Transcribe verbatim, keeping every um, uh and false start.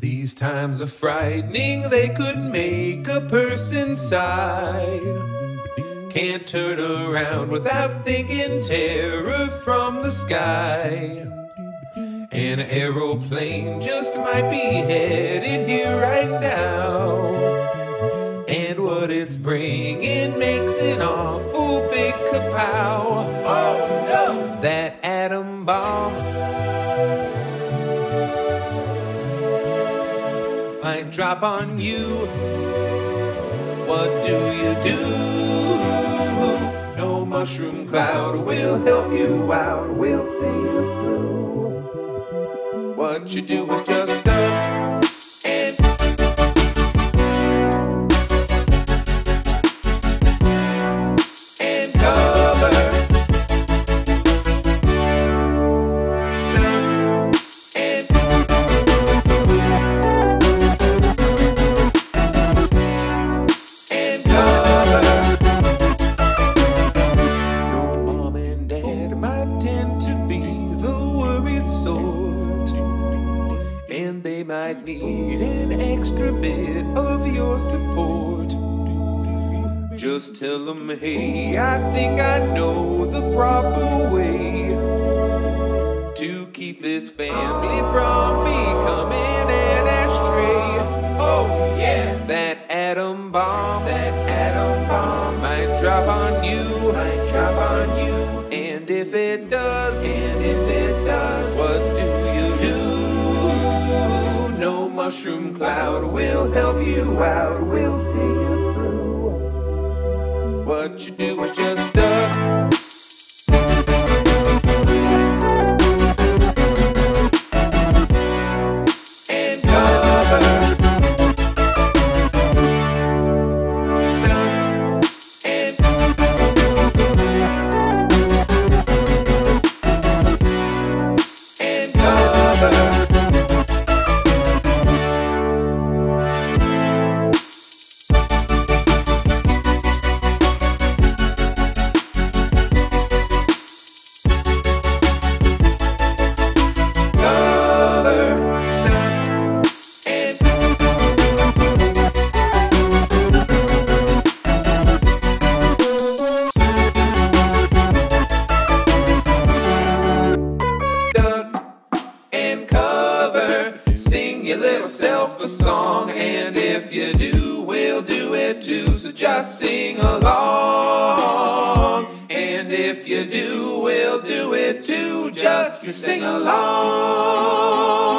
These times are frightening, they could make a person sigh. Can't turn around without thinking terror from the sky. An aeroplane just might be headed here right now, and what it's bringing makes an awful big kapow. Oh no! That atom bomb might drop on you. What do you do? No mushroom cloud will help you out, we'll see you through. What you do is just stop and and cover. And they might need an extra bit of your support. Just tell them, hey, I think I know the proper way to keep this family from becoming an ashtray. Oh yeah! That atom bomb, that atom bomb might drop on you, might drop on you. And if it does, and if it does, what do mushroom cloud will help you out, we'll see you through. What you do is just stop. Sing your little self a song, and if you do, we'll do it too. So just sing along, and if you do, we'll do it too. Just to sing along.